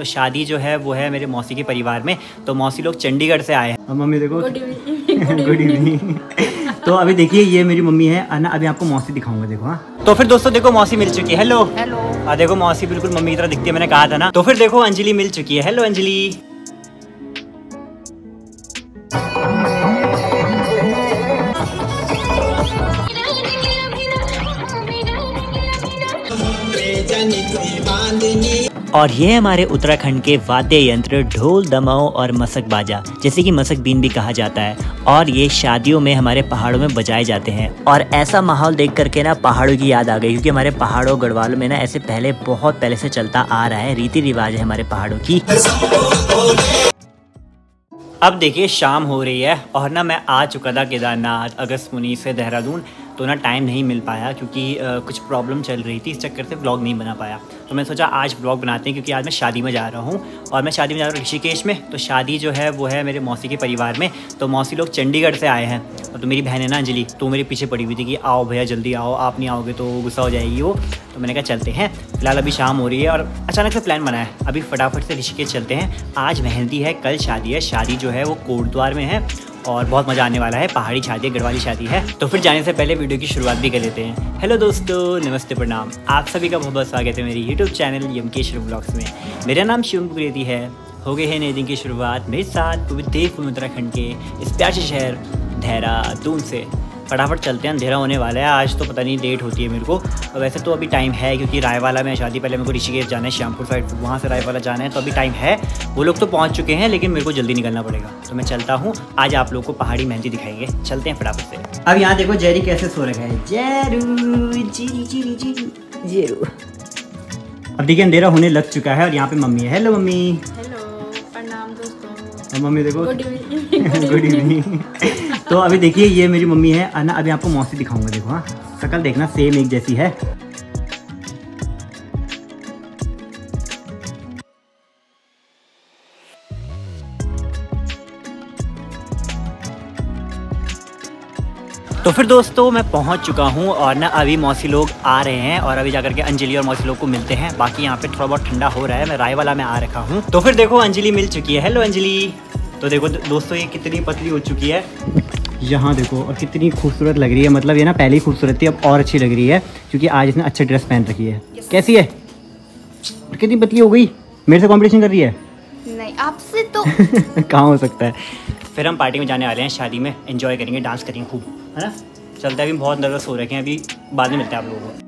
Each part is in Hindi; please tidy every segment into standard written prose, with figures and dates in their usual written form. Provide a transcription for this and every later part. तो शादी जो है वो है मेरे मौसी के परिवार में, तो मौसी लोग चंडीगढ़ से आए हैं। अब मम्मी देखो, गुड इवनिंग। तो अभी देखिए ये मेरी मम्मी है ना, अभी आपको मौसी दिखाऊंगा देखो। हाँ तो फिर दोस्तों देखो मौसी मिल चुकी है। हेलो हेलो, देखो मौसी बिल्कुल मम्मी की तरह दिखती है, मैंने कहा था ना। तो फिर देखो अंजलि मिल चुकी है। हेलो अंजलि। और ये हमारे उत्तराखंड के वाद्य यंत्र ढोल दमाऊ और मशक बाजा, जैसे कि मशक बीन भी कहा जाता है, और ये शादियों में हमारे पहाड़ों में बजाए जाते हैं। और ऐसा माहौल देख करके ना पहाड़ों की याद आ गई, क्योंकि हमारे पहाड़ों गढ़वालों में ना ऐसे पहले बहुत पहले से चलता आ रहा है, रीति रिवाज है हमारे पहाड़ों की। अब देखिए शाम हो रही है और ना मैं आ चुका था केदारनाथ अगस्त मुनी से देहरादून, तो ना टाइम नहीं मिल पाया क्योंकि कुछ प्रॉब्लम चल रही थी, इस चक्कर से व्लॉग नहीं बना पाया। तो मैं सोचा आज व्लॉग बनाते हैं, क्योंकि आज मैं शादी में जा रहा हूँ, और मैं शादी में जा रहा हूँ ऋषिकेश में। तो शादी जो है वो है मेरे मौसी के परिवार में, तो मौसी लोग चंडीगढ़ से आए हैं। तो मेरी बहन है ना अंजलि, तो मेरे पीछे पड़ी हुई थी कि आओ भैया जल्दी आओ, आप नहीं आओगे तो गुस्सा हो जाएगी वो। तो मैंने कहा चलते हैं, फिलहाल अभी शाम हो रही है और अचानक से प्लान बना है, अभी फटाफट से ऋषिकेश चलते हैं। आज मेहंदी है, कल शादी है। शादी जो है वो कोटद्वार में है और बहुत मज़ा आने वाला है, पहाड़ी शादी है, गढ़वाली शादी है। तो फिर जाने से पहले वीडियो की शुरुआत भी कर लेते हैं। हेलो दोस्तों, नमस्ते, प्रणाम, आप सभी का बहुत बहुत स्वागत है मेरे यूट्यूब चैनल यमकेश्वर व्लॉग्स में। मेरा नाम शिवम कुरीती है। हो गई है नए दिन की शुरुआत मेरे साथ पवित्र देव उत्तराखंड के इस प्यारे शहर देहरादून से। फटाफट चलते हैं, अंधेरा होने वाला है आज, तो पता नहीं लेट होती है मेरे को। वैसे तो अभी टाइम है क्योंकि रायवाला में शादी, पहले मेरे को ऋषिकेश जाना है, श्यामपुर साइड, वहाँ से रायवाला जाना है, तो अभी टाइम है। वो लोग तो पहुँच चुके हैं लेकिन मेरे को जल्दी निकलना पड़ेगा, तो मैं चलता हूँ। आज आप लोग को पहाड़ी मेहंदी दिखाएंगे, चलते हैं फटाफट से। अब यहाँ देखो जेरी कैसे सो रखा है, जेरू। अब देखिए अंधेरा होने लग चुका है और यहाँ पे मम्मी है। Hello mummy. मम्मी देखो, गुड इवनिंग। तो अभी देखिए ये मेरी मम्मी है ना, अभी आपको मौसी दिखाऊंगा देखो। हाँ शक्ल देखना, सेम एक जैसी है। तो फिर दोस्तों मैं पहुंच चुका हूं और ना अभी मौसी लोग आ रहे हैं, और अभी जाकर के अंजलि और मौसी लोग को मिलते हैं। बाकी यहां पे थोड़ा बहुत ठंडा हो रहा है, मैं रायवाला में आ रखा हूं। तो फिर देखो अंजलि मिल चुकी है। हेलो अंजलि। तो देखो दोस्तों ये कितनी पतली हो चुकी है, यहाँ देखो, और कितनी खूबसूरत लग रही है। मतलब ये ना पहले ही खूबसूरत थी, अब और अच्छी लग रही है क्योंकि आज इसने अच्छी ड्रेस पहन रखी है। कैसी है, कितनी पतली हो गई, मेरे से कॉम्पिटिशन कर रही है? नहीं आपसे तो कहाँ हो सकता है। फिर हम पार्टी में जाने वाले हैं, शादी में एंजॉय करेंगे, डांस करेंगे खूब, है ना। चलते हैं, अभी बहुत नर्वस हो रखे हैं, अभी बाद में मिलते हैं आप लोगों को।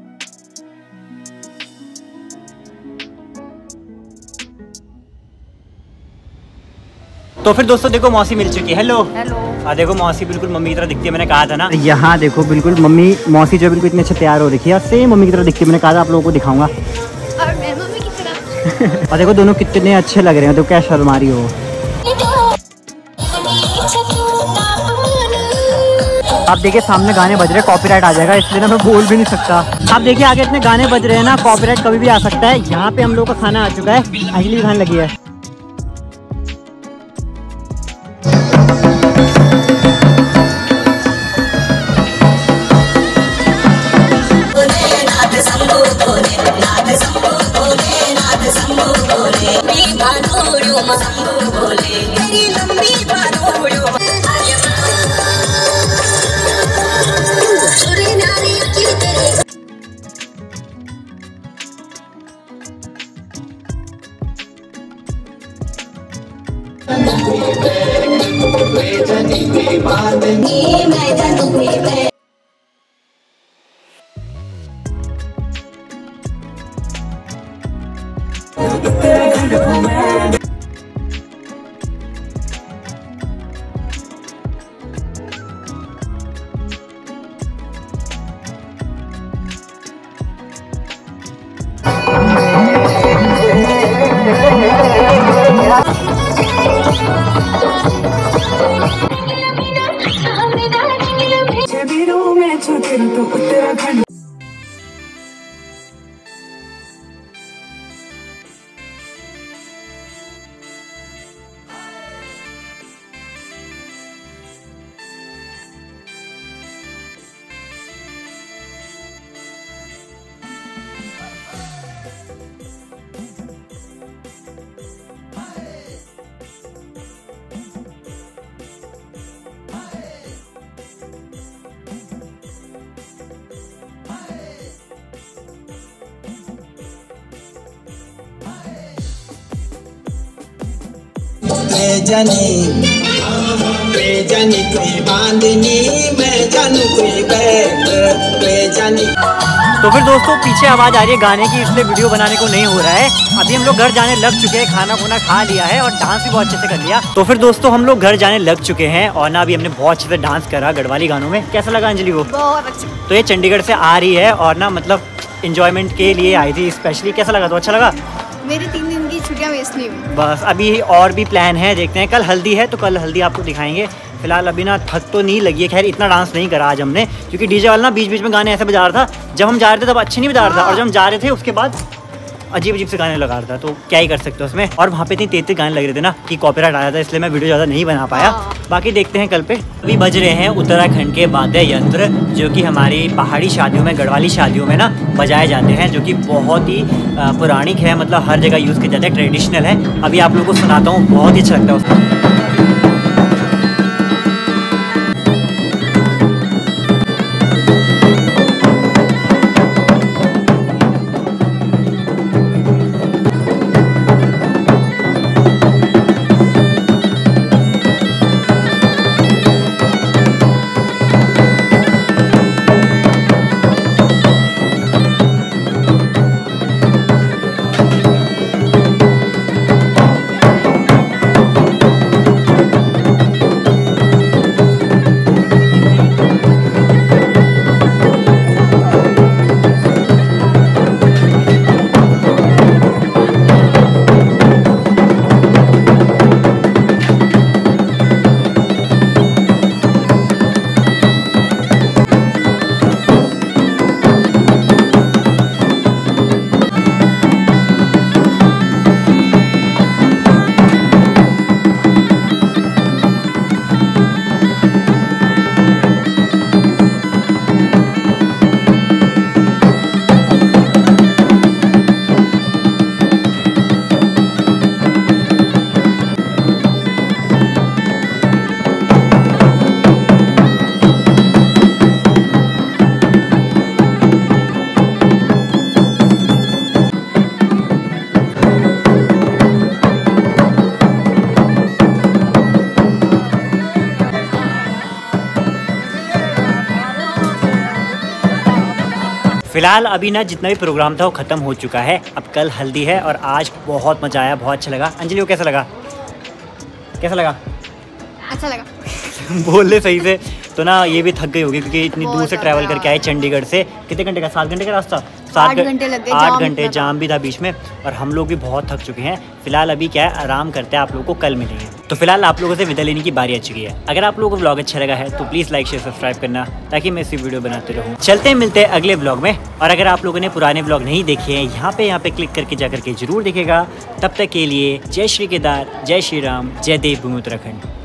तो फिर दोस्तों देखो मौसी मिल चुकी है। Hello hello. देखो मौसी बिल्कुल मम्मी की तरह दिखती है, मैंने कहा था ना। यहाँ देखो बिल्कुल मम्मी, मौसी जो बिल्कुल इतने अच्छे तैयार हो रखी है, सेम मम्मी की तरह दिखती है, मैंने कहा था आप लोगों को दिखाऊंगा। और देखो दोनों कितने अच्छे लग रहे हैं, तो क्या शर्म आ रही हो। आप देखिए सामने गाने बज रहे हैं, कॉपीराइट आ जाएगा इसलिए ना मैं बोल भी नहीं सकता। आप देखिए आगे इतने गाने बज रहे हैं ना, कॉपीराइट कभी भी आ सकता है। यहाँ पे हम लोग का खाना आ चुका है, अंजलि भी खाने लगी है। मैं जनी कोई बांधनी मैं जन कोई बैठ मैं जनी। तो फिर दोस्तों पीछे आवाज़ आ रही है गाने की, इसलिए वीडियो बनाने को नहीं हो रहा है। अभी हम लोग घर जाने लग चुके हैं, खाना खुना खा लिया है और डांस भी बहुत अच्छे से कर लिया। तो फिर दोस्तों हम लोग घर जाने लग चुके हैं और ना अभी हमने बहुत अच्छे से डांस करा गढ़वाली गानों में। कैसा लगा अंजलि? वो बहुत अच्छा। तो ये चंडीगढ़ से आ रही है और ना मतलब इंजॉयमेंट के लिए आई थी स्पेशली। कैसा लगा? तो अच्छा लगा। मेरी 3 दिन की छुट्टियाँ वेस्ट नहीं हुई। बस अभी और भी प्लान है, देखते हैं। कल हल्दी है तो कल हल्दी आपको दिखाएंगे। फिलहाल अभी ना थक तो नहीं लगी है, खैर इतना डांस नहीं करा आज हमने, क्योंकि डीजे वाला ना बीच बीच में गाने ऐसे बजा रहा था। जब हम जा रहे थे तब अच्छे नहीं बजा रहा था और जब हम जा रहे थे उसके बाद अजीब अजीब से गाने लगा रहा था। तो क्या ही कर सकते हो उसमें। और वहाँ पे इतनी तेज गाने लग रहे थे ना कि कॉपीराइट आया था, इसलिए मैं वीडियो ज़्यादा नहीं बना पाया। बाकी देखते हैं कल पे। अभी बज रहे हैं उत्तराखंड के वाद्य यंत्र, जो कि हमारी पहाड़ी शादियों में, गढ़वाली शादियों में ना बजाए जाते हैं, जो कि बहुत ही पौराणिक है, मतलब हर जगह यूज़ किया जाता है, ट्रेडिशनल है। अभी आप लोग को सुनाता हूँ, बहुत ही अच्छा लगता है उसको। फिलहाल अभी ना जितना भी प्रोग्राम था वो खत्म हो चुका है। अब कल हल्दी है और आज बहुत मजा आया, बहुत अच्छा लगा। अंजलि को कैसा लगा? कैसा लगा? अच्छा लगा। बोल ले सही से। तो ना ये भी थक गई होगी क्योंकि इतनी दूर से ट्रैवल करके आए चंडीगढ़ से। कितने घंटे का? 7 घंटे का रास्ता। 7 घंटे लगे, 8 घंटे जाम भी था बीच में और हम लोग भी बहुत थक चुके हैं। फिलहाल अभी क्या है, आराम करते हैं, आप लोगों को कल मिलेंगे। तो फिलहाल आप लोगों से विदा लेने की बारी आ चुकी है। अगर आप लोगों को व्लॉग अच्छा लगा है तो प्लीज़ लाइक शेयर सब्सक्राइब करना ताकि मैं इसी वीडियो बनाते रहूँ। चलते हैं, मिलते हैं अगले व्लॉग में। और अगर आप लोगों ने पुराने व्लॉग नहीं देखे हैं, यहाँ पे क्लिक करके जाकर के जरूर देखेगा। तब तक के लिए जय श्री केदार, जय श्री राम, जय देवभूमि उत्तराखंड।